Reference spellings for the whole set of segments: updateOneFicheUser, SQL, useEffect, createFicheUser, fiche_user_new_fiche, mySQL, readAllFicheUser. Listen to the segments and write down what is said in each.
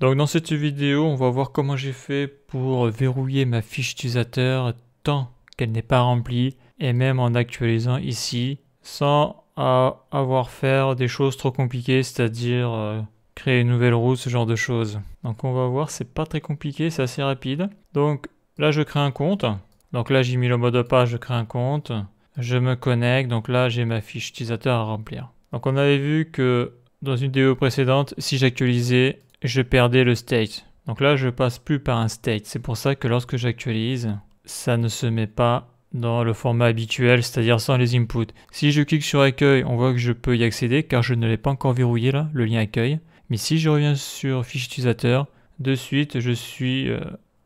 Donc dans cette vidéo, on va voir comment j'ai fait pour verrouiller ma fiche utilisateur tant qu'elle n'est pas remplie et même en actualisant ici sans avoir faire des choses trop compliquées, c'est-à-dire créer une nouvelle route, ce genre de choses. Donc on va voir, c'est pas très compliqué, c'est assez rapide. Donc là je crée un compte, donc là j'ai mis le mot de passe, je crée un compte, je me connecte, donc là j'ai ma fiche utilisateur à remplir. Donc on avait vu que dans une vidéo précédente, si j'actualisais, je perdais le state. Donc là, je passe plus par un state. C'est pour ça que lorsque j'actualise, ça ne se met pas dans le format habituel, c'est-à-dire sans les inputs. Si je clique sur accueil, on voit que je peux y accéder car je ne l'ai pas encore verrouillé là, le lien accueil. Mais si je reviens sur fiche utilisateur, de suite, je suis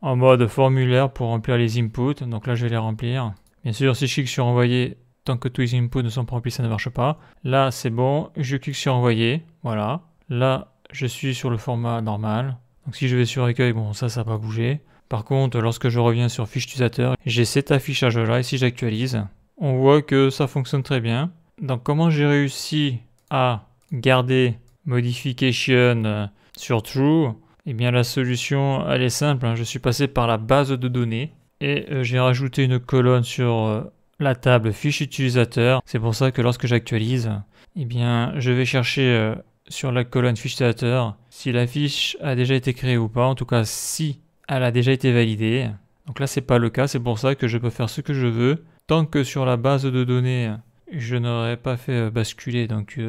en mode formulaire pour remplir les inputs. Donc là, je vais les remplir. Bien sûr, si je clique sur envoyer, tant que tous les inputs ne sont pas remplis, ça ne marche pas. Là, c'est bon. Je clique sur envoyer. Voilà. Là, je suis sur le format normal. Donc si je vais sur accueil, bon ça n'a pas bougé. Par contre, lorsque je reviens sur fiche utilisateur, j'ai cet affichage là et si j'actualise, on voit que ça fonctionne très bien. Donc comment j'ai réussi à garder modification sur true? Eh bien la solution elle est simple, hein. Je suis passé par la base de données et j'ai rajouté une colonne sur la table fiche utilisateur. C'est pour ça que lorsque j'actualise, eh bien je vais chercher sur la colonne fiche utilisateur si la fiche a déjà été créée ou pas, en tout cas si elle a déjà été validée. Donc là c'est pas le cas, c'est pour ça que je peux faire ce que je veux tant que sur la base de données je n'aurais pas fait basculer donc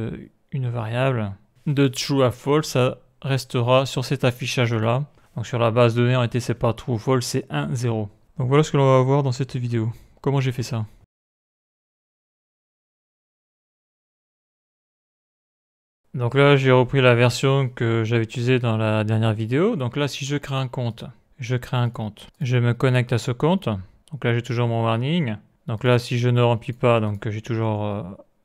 une variable de true à false, ça restera sur cet affichage là. Donc sur la base de données en réalité c'est pas true ou false, c'est 1 0. Donc voilà ce que l'on va voir dans cette vidéo, comment j'ai fait ça. Donc là, j'ai repris la version que j'avais utilisée dans la dernière vidéo. Donc là, si je crée un compte, je me connecte à ce compte. Donc là, j'ai toujours mon warning. Donc là, si je ne remplis pas, donc j'ai toujours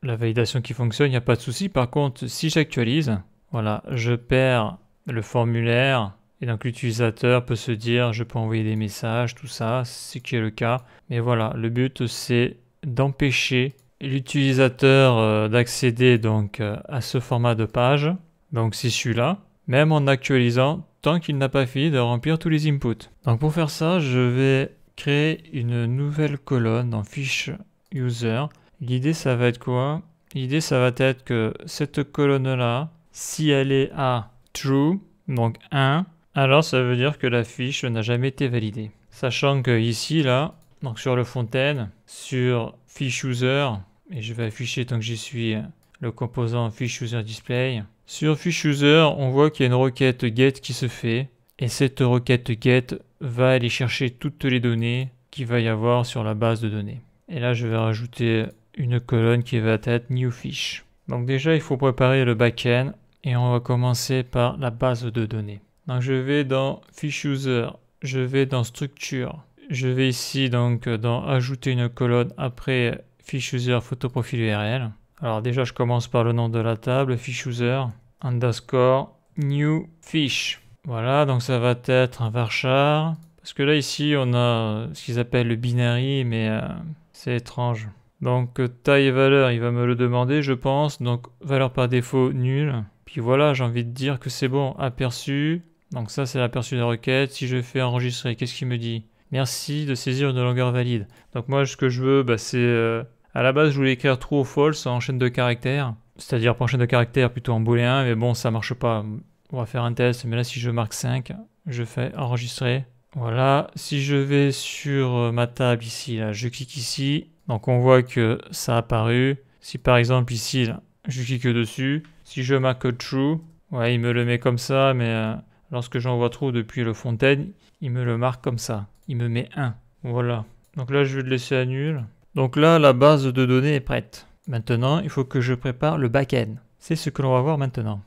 la validation qui fonctionne, il n'y a pas de souci. Par contre, si j'actualise, voilà, je perds le formulaire. Et donc l'utilisateur peut se dire, je peux envoyer des messages, tout ça, ce qui est le cas. Mais voilà, le but, c'est d'empêcher l'utilisateur d'accéder donc à ce format de page. Donc c'est celui-là, même en actualisant tant qu'il n'a pas fini de remplir tous les inputs. Donc pour faire ça, je vais créer une nouvelle colonne dans fiche user. L'idée ça va être quoi? L'idée ça va être que cette colonne-là, si elle est à true, donc 1, alors ça veut dire que la fiche n'a jamais été validée. Sachant que ici là, donc sur le front-end, sur fiche user, et je vais afficher tant que j'y suis le composant fiche user display. Sur fiche user, on voit qu'il y a une requête get qui se fait, et cette requête get va aller chercher toutes les données qu'il va y avoir sur la base de données. Et là, je vais rajouter une colonne qui va être new fish. Donc déjà, il faut préparer le backend, et on va commencer par la base de données. Donc je vais dans fiche user, je vais dans structure. Je vais ici donc dans ajouter une colonne après fiche user photo profil URL. Alors déjà je commence par le nom de la table, fiche user underscore new fish. Voilà, donc ça va être un varchar. Parce que là ici on a ce qu'ils appellent le binary, mais c'est étrange. Donc taille et valeur, il va me le demander je pense. Donc valeur par défaut nulle. Puis voilà, j'ai envie de dire que c'est bon, aperçu. Donc ça c'est l'aperçu de la requête. Si je fais enregistrer, qu'est-ce qu'il me dit? Merci de saisir une longueur valide. Donc moi, ce que je veux, c'est... à la base, je voulais écrire true ou false en chaîne de caractères. C'est-à-dire pas en chaîne de caractères, plutôt en booléen. Mais bon, ça marche pas. On va faire un test. Mais là, si je marque 5, je fais enregistrer. Voilà. Si je vais sur ma table ici, là, je clique ici. Donc on voit que ça a apparu. Si par exemple ici, là, je clique dessus. Si je marque true, ouais, il me le met comme ça. Mais lorsque j'envoie true depuis le front-end, il me le marque comme ça. Il me met 1. Voilà. Donc là, je vais le laisser à nul. Donc là, la base de données est prête. Maintenant, il faut que je prépare le back-end. C'est ce que l'on va voir maintenant.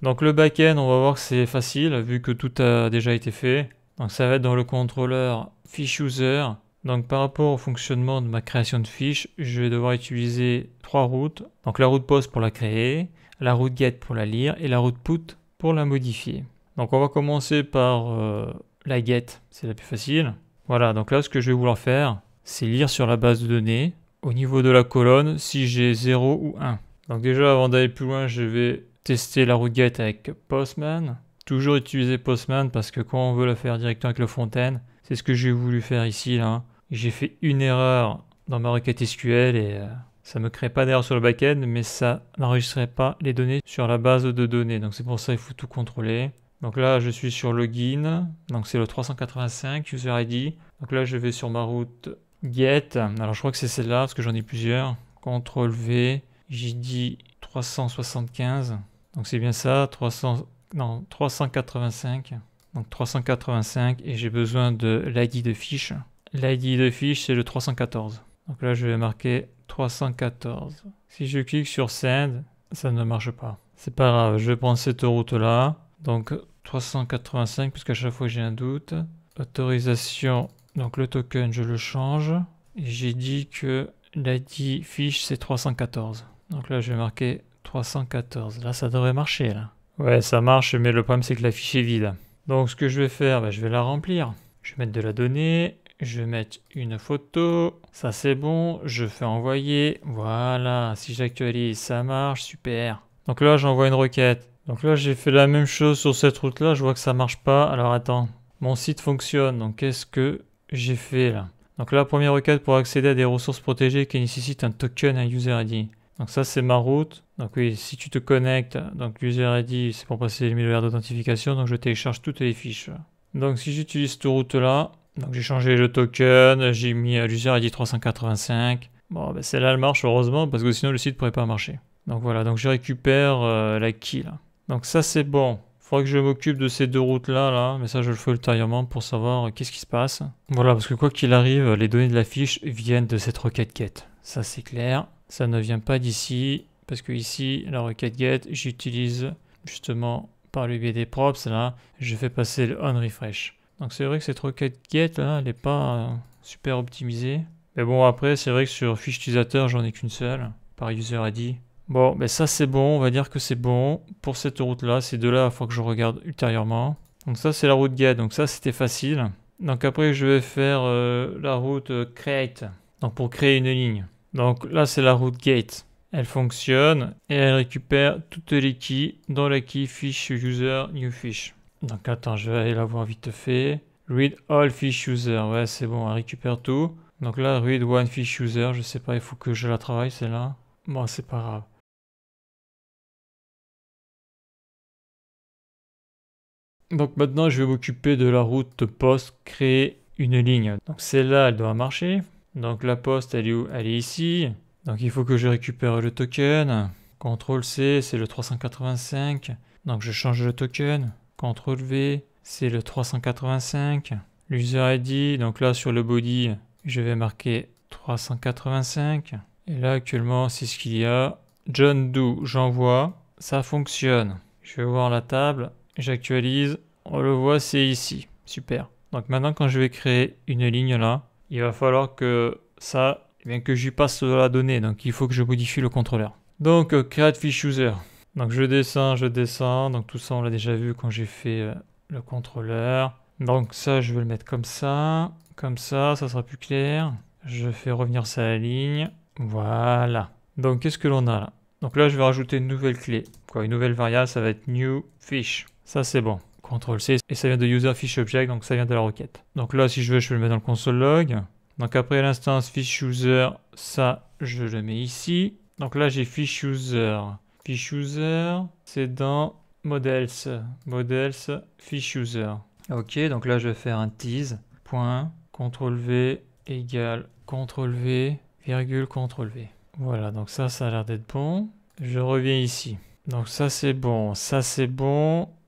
Donc le back-end, on va voir que c'est facile, vu que tout a déjà été fait. Donc ça va être dans le contrôleur fiche user. Donc par rapport au fonctionnement de ma création de fiche, je vais devoir utiliser 3 routes. Donc la route post pour la créer, la route get pour la lire et la route put pour la modifier. Donc on va commencer par la get, c'est la plus facile. Voilà, donc là ce que je vais vouloir faire, c'est lire sur la base de données au niveau de la colonne si j'ai 0 ou 1. Donc déjà, avant d'aller plus loin, je vais tester la route get avec Postman. Toujours utiliser Postman parce que quand on veut la faire directement avec le front-end, c'est ce que j'ai voulu faire ici. J'ai fait une erreur dans ma requête SQL et ça ne me crée pas d'erreur sur le back-end, mais ça n'enregistrait pas les données sur la base de données. Donc c'est pour ça qu'il faut tout contrôler. Donc là, je suis sur login, donc c'est le 385 user ID. Donc là, je vais sur ma route get. Alors je crois que c'est celle-là parce que j'en ai plusieurs. Ctrl V, j'ai dit 375. Donc c'est bien ça, 385. Donc 385 et j'ai besoin de l'ID de fiche. L'ID de fiche, c'est le 314. Donc là, je vais marquer 314. Si je clique sur send, ça ne marche pas. C'est pas grave, je prends cette route-là. Donc 385, puisqu'à chaque fois j'ai un doute. Autorisation, donc le token, je le change. Et j'ai dit que l'ID fiche, c'est 314. Donc là, je vais marquer 314. Là, ça devrait marcher, là. Ouais, ça marche, mais le problème, c'est que la fiche est vide. Donc ce que je vais faire, je vais la remplir. Je vais mettre de la donnée. Je vais mettre une photo, ça c'est bon, je fais envoyer, voilà, si j'actualise, ça marche, super. Donc là, j'envoie une requête. Donc là, j'ai fait la même chose sur cette route-là, je vois que ça marche pas, alors attends, mon site fonctionne, donc qu'est-ce que j'ai fait là? Donc là, première requête pour accéder à des ressources protégées qui nécessitent un token, un user ID. Donc ça, c'est ma route. Donc oui, si tu te connectes, donc user ID, c'est pour passer les 1000 d'authentification, donc je télécharge toutes les fiches. Donc si j'utilise cette route-là, donc j'ai changé le token, j'ai mis l'user ID 385. Bon, ben celle-là elle marche heureusement parce que sinon le site pourrait pas marcher. Donc voilà, donc je récupère la key là. Donc ça c'est bon. Il faudra que je m'occupe de ces deux routes là, mais ça je le fais ultérieurement pour savoir qu'est-ce qui se passe. Voilà, parce que quoi qu'il arrive, les données de la fiche viennent de cette requête get. Ça c'est clair. Ça ne vient pas d'ici parce que ici la requête get, j'utilise justement par le biais des props là, je fais passer le on refresh. Donc c'est vrai que cette requête get là, elle n'est pas super optimisée. Mais bon, après c'est vrai que sur fiche utilisateur j'en ai qu'une seule, par user ID. Bon, ben ça c'est bon, on va dire que c'est bon. Pour cette route là, ces deux là, il faut que je regarde ultérieurement. Donc ça c'est la route get, donc ça c'était facile. Donc après je vais faire la route create, donc pour créer une ligne. Donc là c'est la route get, elle fonctionne et elle récupère toutes les keys dans la key fiche user new fish. Donc attends, je vais aller la voir vite fait. Read all fish user, ouais c'est bon, elle récupère tout. Donc là, read one fish user, je sais pas, il faut que je la travaille celle-là. Bon, c'est pas grave. Donc maintenant, je vais m'occuper de la route post créer une ligne. Donc celle-là, elle doit marcher. Donc la post, elle est où? Elle est ici. Donc il faut que je récupère le token. Ctrl C, c'est le 385. Donc je change le token. Ctrl V, c'est le 385. L'user ID, donc là sur le body, je vais marquer 385. Et là actuellement, c'est ce qu'il y a. John Doe, j'envoie. Ça fonctionne. Je vais voir la table. J'actualise. On le voit, c'est ici. Super. Donc maintenant, quand je vais créer une ligne là, il va falloir que ça, eh bien, que j'y passe la donnée. Donc il faut que je modifie le contrôleur. Donc create fish user. Donc je descends, donc tout ça on l'a déjà vu quand j'ai fait le contrôleur. Donc ça je vais le mettre comme ça, ça sera plus clair. Je fais revenir ça à la ligne, voilà. Donc qu'est-ce que l'on a là? Donc là je vais rajouter une nouvelle clé, quoi, une nouvelle variable, ça va être new fish. Ça c'est bon, CTRL C, et ça vient de user fish object, donc ça vient de la requête. Donc là si je veux je peux le mettre dans le console log. Donc après l'instance fish user, ça je le mets ici. Donc là j'ai fish user. Fish user, c'est dans models, fish user. Ok, donc là je vais faire un tease, point, ctrl v égale ctrl v, virgule ctrl v. Voilà, donc ça a l'air d'être bon. Je reviens ici. Donc ça c'est bon.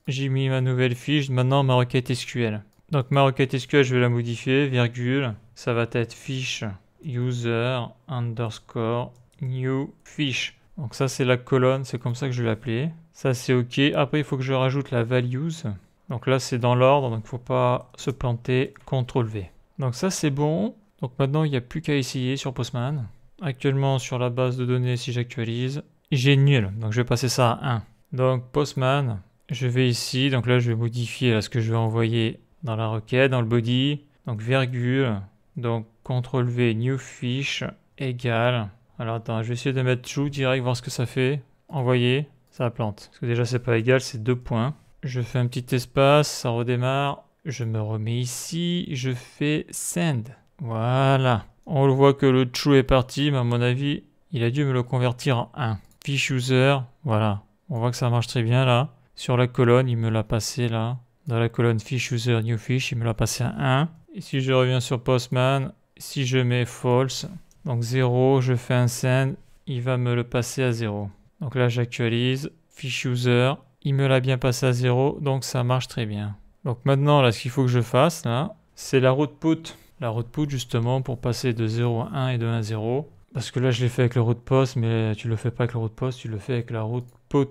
J'ai mis ma nouvelle fiche, maintenant ma requête SQL. Donc ma requête SQL, je vais la modifier, virgule, ça va être fish user underscore new fish. Donc ça c'est la colonne, c'est comme ça que je vais l'appeler. Ça c'est ok. Après il faut que je rajoute la values. Donc là c'est dans l'ordre, donc il ne faut pas se planter. CTRL V. Donc ça c'est bon. Donc maintenant il n'y a plus qu'à essayer sur Postman. Actuellement sur la base de données, si j'actualise, j'ai nul. Donc je vais passer ça à 1. Donc Postman, je vais ici. Donc là je vais modifier là, ce que je vais envoyer dans la requête, dans le body. Donc virgule. Donc CTRL V new fish égale. Alors attends, je vais essayer de mettre true direct, voir ce que ça fait. Envoyer, ça plante. Parce que déjà c'est pas égal, c'est 2 points. Je fais un petit espace, ça redémarre. Je me remets ici, je fais send. Voilà. On le voit que le true est parti, mais à mon avis, il a dû me le convertir en 1. Fish user, voilà. On voit que ça marche très bien là. Sur la colonne, il me l'a passé là. Dans la colonne fish user new fish, il me l'a passé à 1. Et si je reviens sur Postman, si je mets false, donc 0, je fais un send, il va me le passer à 0. Donc là, j'actualise. Fish user, il me l'a bien passé à 0, donc ça marche très bien. Donc maintenant, là, ce qu'il faut que je fasse, là, c'est la route put. La route put, justement, pour passer de 0 à 1 et de 1 à 0. Parce que là, je l'ai fait avec le route post, mais tu le fais pas avec le route post, tu le fais avec la route put.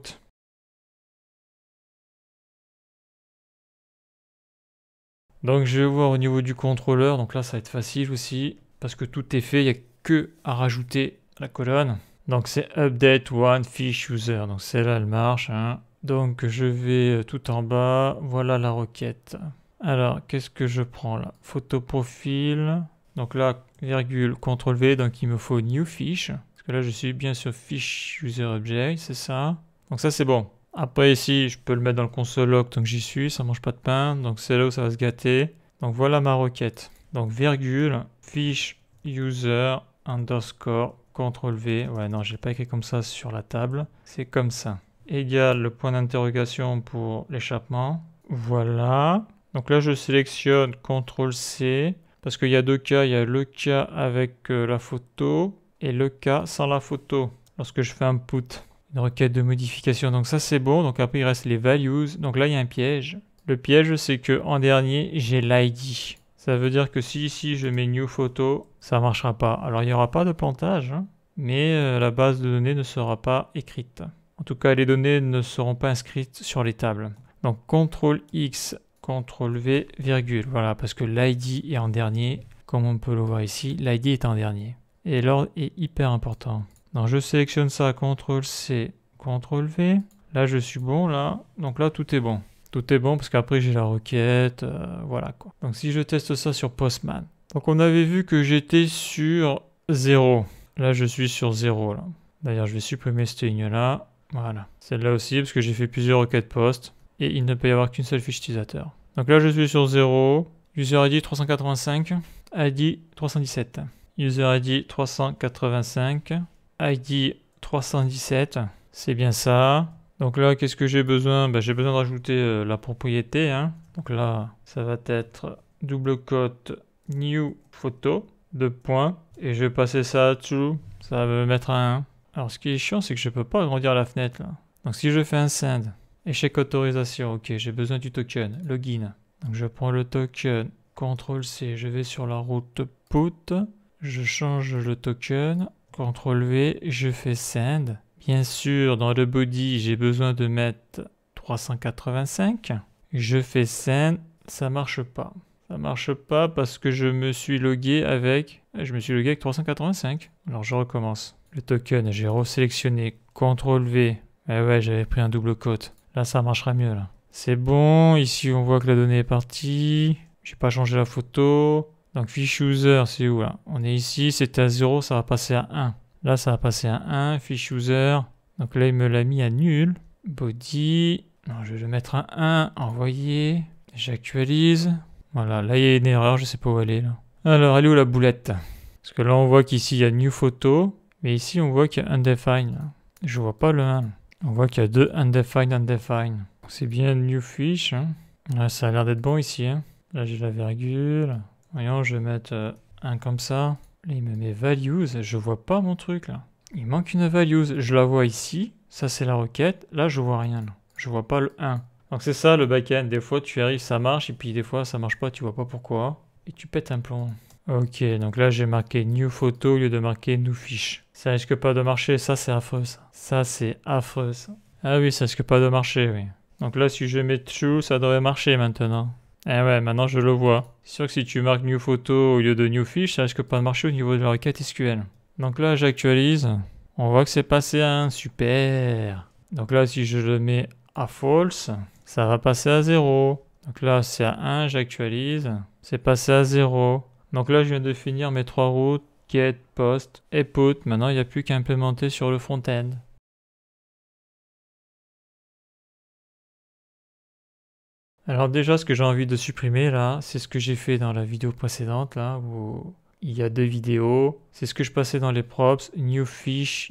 Donc je vais voir au niveau du contrôleur, donc là ça va être facile aussi, parce que tout est fait, il n'y a que à rajouter la colonne. Donc c'est update one fish user, donc celle-là elle marche. Hein. Donc je vais tout en bas, voilà la requête. Alors qu'est-ce que je prends là? Photo profil, donc là virgule CTRL V, donc il me faut new fish, parce que là je suis bien sur fish user object, c'est ça. Donc ça c'est bon. Après ici, je peux le mettre dans le console log, donc j'y suis, ça mange pas de pain, donc c'est là où ça va se gâter. Donc voilà ma requête. Donc virgule, fish, user, underscore, CTRL V. Ouais non, j'ai pas écrit comme ça sur la table, c'est comme ça. Égale le point d'interrogation pour l'échappement. Voilà. Donc là je sélectionne CTRL C, parce qu'il y a 2 cas, il y a le cas avec la photo, et le cas sans la photo, lorsque je fais un put. Une requête de modification, donc ça c'est bon. Donc après il reste les values, donc là il y a un piège. Le piège c'est que en dernier j'ai l'id. Ça veut dire que si ici je mets new photo, ça marchera pas. Alors il n'y aura pas de plantage, hein, mais la base de données ne sera pas écrite. En tout cas les données ne seront pas inscrites sur les tables. Donc CTRL X, CTRL V, virgule. Voilà, parce que l'id est en dernier, comme on peut le voir ici, l'id est en dernier. Et l'ordre est hyper important. Donc je sélectionne ça, CTRL C, CTRL V. Là je suis bon, là. Donc là tout est bon. Tout est bon parce qu'après j'ai la requête, voilà quoi. Donc si je teste ça sur Postman. Donc on avait vu que j'étais sur 0. Là je suis sur 0 là. D'ailleurs je vais supprimer cette ligne là. Voilà. Celle-là aussi parce que j'ai fait plusieurs requêtes post. Et il ne peut y avoir qu'une seule fiche utilisateur. Donc là je suis sur 0. User ID 385. ID 317. User ID 385. ID 317, c'est bien ça. Donc là, qu'est-ce que j'ai besoin? J'ai besoin de rajouter la propriété. Hein. Donc là, ça va être double cote new photo, 2 points. Et je vais passer ça à true, ça va me mettre à 1. Alors ce qui est chiant, c'est que je ne peux pas agrandir la fenêtre. Là. Donc si je fais un send, échec autorisation, ok, j'ai besoin du token, login. Donc je prends le token, CTRL C, je vais sur la route put, je change le token. CTRL V, je fais send. Bien sûr, dans le body, j'ai besoin de mettre 385. Je fais send, ça marche pas. Ça marche pas parce que je me suis logué avec 385. Alors je recommence. Le token, j'ai resélectionné CTRL V. Eh ouais, j'avais pris un double cote. Là, ça marchera mieux là. C'est bon, ici on voit que la donnée est partie. J'ai pas changé la photo. Donc fish user, c'est où là? On est ici, c'était à 0, ça va passer à 1. Là, ça va passer à 1, fish user. Donc là, il me l'a mis à nul. Body, non, je vais le mettre à 1, envoyer. J'actualise. Voilà, là, il y a une erreur, je sais pas où elle est là. Alors, elle est où la boulette? Parce que là, on voit qu'ici, il y a new photo. Mais ici, on voit qu'il y a undefined. Là. Je vois pas le 1. On voit qu'il y a 2 undefined, undefined. C'est bien new fish. Hein. Là, ça a l'air d'être bon ici. Hein. Là, j'ai la virgule. Voyons, je vais mettre 1 comme ça. Là, il me met values. Je vois pas mon truc là. Il manque une values. Je la vois ici. Ça, c'est la requête. Là, je vois rien. Là. Je vois pas le 1. Donc, c'est ça le back-end. Des fois, tu arrives, ça marche. Et puis, des fois, ça marche pas. Tu vois pas pourquoi. Et tu pètes un plomb. Ok. Donc là, j'ai marqué new photo au lieu de marquer new fish. Ça risque pas de marcher. Ça, c'est affreux. Ça, c'est affreux. Ça. Ah oui, ça risque pas de marcher. Oui. Donc là, si je mets true, ça devrait marcher maintenant. Eh ouais, maintenant je le vois. C'est sûr que si tu marques new photo au lieu de new fish, ça risque pas de marcher au niveau de la requête SQL. Donc là, j'actualise. On voit que c'est passé à 1. Super. Donc là, si je le mets à false, ça va passer à 0. Donc là, c'est à 1, j'actualise. C'est passé à 0. Donc là, je viens de finir mes 3 routes. get, post et put. Maintenant, il n'y a plus qu'à implémenter sur le front-end. Alors déjà, ce que j'ai envie de supprimer là, c'est ce que j'ai fait dans la vidéo précédente là, où il y a deux vidéos. C'est ce que je passais dans les props. New fish,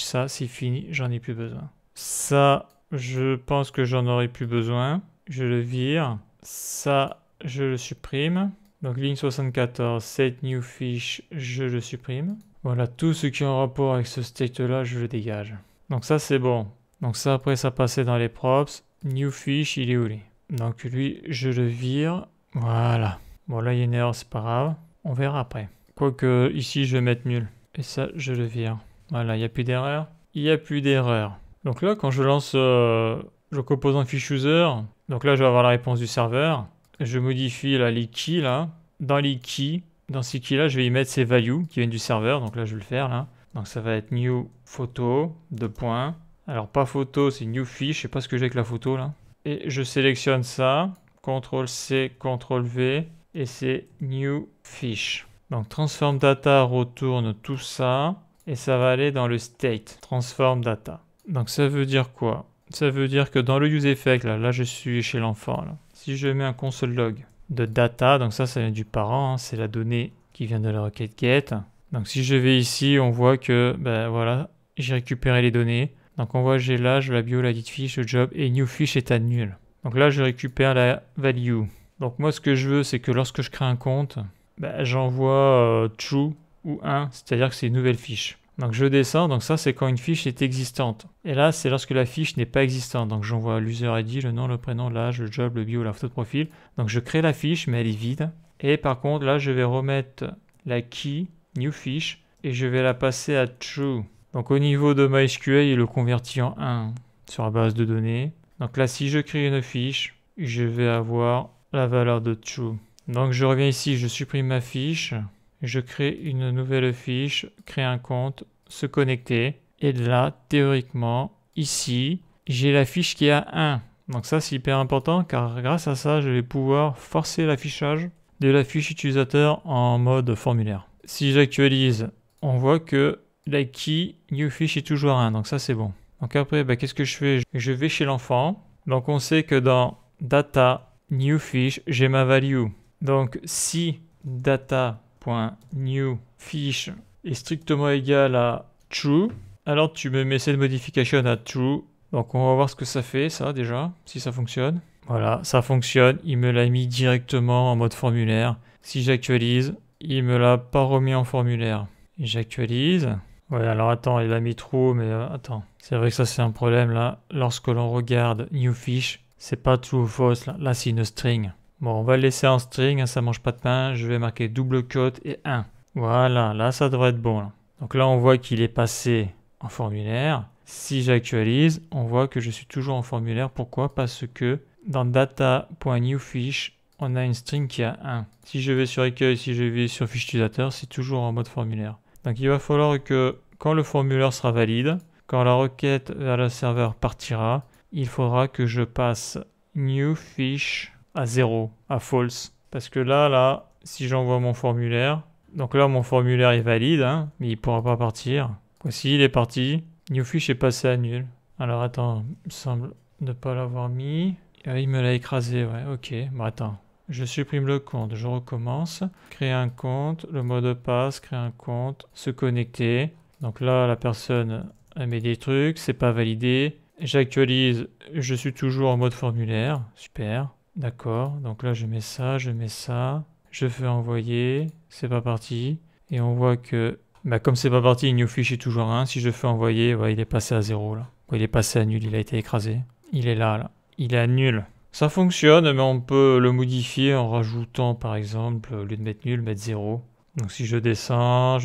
ça c'est fini, j'en ai plus besoin. Ça, je pense que j'en aurais plus besoin. Je le vire. Ça, je le supprime. Donc ligne 74, set new fish, je le supprime. Voilà, tout ce qui est en rapport avec ce state là, je le dégage. Donc ça c'est bon. Donc ça après, ça passait dans les props. New fish, il est où lui? Donc lui, je le vire. Voilà. Bon, là, il y a une erreur, c'est pas grave. On verra après. Quoique, ici, je vais mettre nul. Et ça, je le vire. Voilà, il n'y a plus d'erreur. Il n'y a plus d'erreur. Donc là, quand je lance le composant fish-user, donc là, je vais avoir la réponse du serveur. Je modifie là, les keys, là. Dans les keys, dans ces keys-là, je vais y mettre ces values qui viennent du serveur. Donc là, je vais le faire, là. Donc ça va être new photo, deux points. Alors, pas photo, c'est new fish. Je sais pas ce que j'ai avec la photo, là. Et je sélectionne ça, CTRL-C, CTRL-V, et c'est New Fish. Donc Transform Data retourne tout ça, et ça va aller dans le State, Transform Data. Donc ça veut dire quoi? Ça veut dire que dans le useEffect, là je suis chez l'enfant, si je mets un console log de data, donc ça vient du parent, hein, c'est la donnée qui vient de la requête get. Donc si je vais ici, on voit que, ben voilà, j'ai récupéré les données. Donc on voit j'ai l'âge, la bio, la dite fiche, le job et new fish est à nul. Donc là je récupère la value. Donc moi ce que je veux c'est que lorsque je crée un compte, bah, j'envoie true ou 1, c'est-à-dire que c'est une nouvelle fiche. Donc je descends, donc ça c'est quand une fiche est existante. Et là c'est lorsque la fiche n'est pas existante. Donc j'envoie l'user ID, le nom, le prénom, l'âge, le job, le bio, la photo de profil. Donc je crée la fiche mais elle est vide. Et par contre là je vais remettre la key, new fish, et je vais la passer à true. Donc au niveau de MySQL, il le convertit en 1 sur la base de données. Donc là, si je crée une fiche, je vais avoir la valeur de true. Donc je reviens ici, je supprime ma fiche, je crée une nouvelle fiche, créer un compte, se connecter. Et là, théoriquement, ici, j'ai la fiche qui est à 1. Donc ça, c'est hyper important car grâce à ça, je vais pouvoir forcer l'affichage de la fiche utilisateur en mode formulaire. Si j'actualise, on voit que la key new fish est toujours 1, donc ça c'est bon. Donc après, bah, qu'est-ce que je fais? Je vais chez l'enfant. Donc on sait que dans data new fish, j'ai ma value. Donc si data.new fish est strictement égal à true, alors tu me mets cette modification à true. Donc on va voir ce que ça fait, ça déjà, si ça fonctionne. Voilà, ça fonctionne. Il me l'a mis directement en mode formulaire. Si j'actualise, il me l'a pas remis en formulaire. J'actualise. Ouais, alors attends, il a mis true, mais attends. C'est vrai que ça, c'est un problème, là. Lorsque l'on regarde new fish, c'est pas true ou false, là. Là, c'est une string. Bon, on va le laisser en string, hein, ça mange pas de pain. Je vais marquer double quote et 1. Voilà, là, ça devrait être bon, là. Donc là, on voit qu'il est passé en formulaire. Si j'actualise, on voit que je suis toujours en formulaire. Pourquoi? Parce que dans data.newFish, on a une string qui a 1. Si je vais sur recueil, si je vais sur fiche utilisateur, c'est toujours en mode formulaire. Donc il va falloir que quand le formulaire sera valide, quand la requête vers le serveur partira, il faudra que je passe new fish à 0, à false. Parce que là, si j'envoie mon formulaire, donc là mon formulaire est valide, hein, mais il ne pourra pas partir. Voici, il est parti, new fish est passé à nul. Alors attends, il me semble ne pas l'avoir mis. Il me l'a écrasé, ouais, ok, bon attends. Je supprime le compte, je recommence, créer un compte, le mot de passe, créer un compte, se connecter. Donc là, la personne elle met des trucs, c'est pas validé. J'actualise, je suis toujours en mode formulaire, super, d'accord. Donc là, je mets ça, je fais envoyer, c'est pas parti. Et on voit que, bah, comme c'est pas parti, new fish est toujours 1. Si je fais envoyer, ouais, il est passé à 0 là. Ouais, il est passé à nul, il a été écrasé. Il est là, il est à nul. Ça fonctionne, mais on peut le modifier en rajoutant, par exemple, au lieu de mettre nul, mettre 0. Donc si je descends,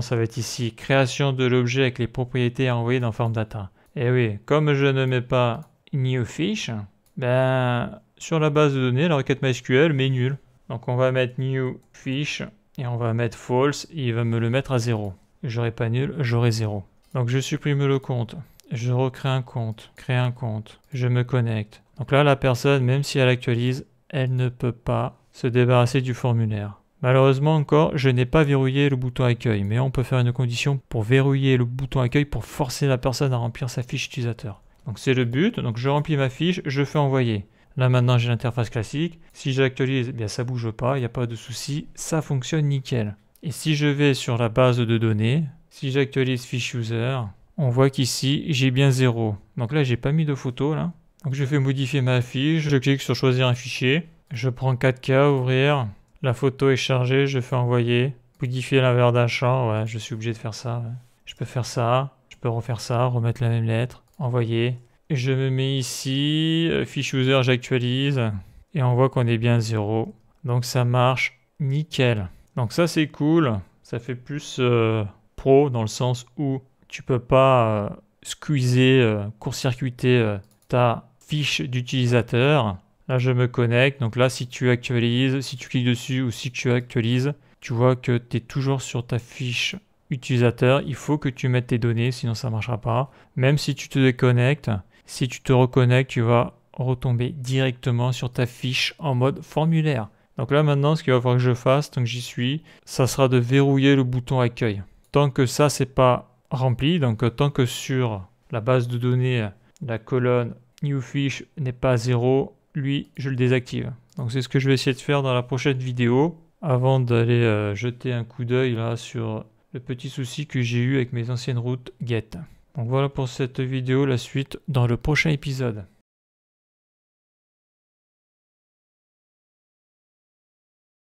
ça va être ici. Création de l'objet avec les propriétés à envoyer dans form data. Et oui, comme je ne mets pas new fish, ben, sur la base de données, la requête MySQL met nul. Donc on va mettre new fish et on va mettre false. Et il va me le mettre à 0. J'aurai pas nul, j'aurai 0. Donc je supprime le compte. Je recrée un compte, crée un compte. Je me connecte. Donc là, la personne, même si elle actualise, elle ne peut pas se débarrasser du formulaire. Malheureusement encore, je n'ai pas verrouillé le bouton accueil, mais on peut faire une condition pour verrouiller le bouton accueil pour forcer la personne à remplir sa fiche utilisateur. Donc c'est le but, donc je remplis ma fiche, je fais envoyer. Là maintenant j'ai l'interface classique, si j'actualise, eh bien ça bouge pas, il n'y a pas de souci, ça fonctionne nickel. Et si je vais sur la base de données, si j'actualise fiche user, on voit qu'ici j'ai bien 0. Donc là j'ai pas mis de photo là. Donc je fais modifier ma fiche, je clique sur choisir un fichier, je prends 4K, ouvrir, la photo est chargée, je fais envoyer, modifier l'inverse d'un champ, ouais je suis obligé de faire ça. Ouais. Je peux faire ça, je peux refaire ça, remettre la même lettre, envoyer. Je me mets ici, fiche user, j'actualise, et on voit qu'on est bien 0. Donc ça marche nickel. Donc ça c'est cool, ça fait plus pro dans le sens où tu peux pas squeezer, court-circuiter ta fiche d'utilisateur. Là je me connecte, donc là si tu actualises, si tu cliques dessus ou si tu actualises, tu vois que tu es toujours sur ta fiche utilisateur. Il faut que tu mettes tes données, sinon ça ne marchera pas. Même si tu te déconnectes, si tu te reconnectes, tu vas retomber directement sur ta fiche en mode formulaire. Donc là maintenant, ce qu'il va falloir que je fasse, tant que j'y suis, ça sera de verrouiller le bouton accueil. Tant que ça, c'est pas rempli, donc tant que sur la base de données, la colonne New Fish n'est pas à 0, lui, je le désactive. Donc c'est ce que je vais essayer de faire dans la prochaine vidéo. Avant d'aller jeter un coup d'œil là sur le petit souci que j'ai eu avec mes anciennes routes GET. Donc voilà pour cette vidéo, la suite dans le prochain épisode.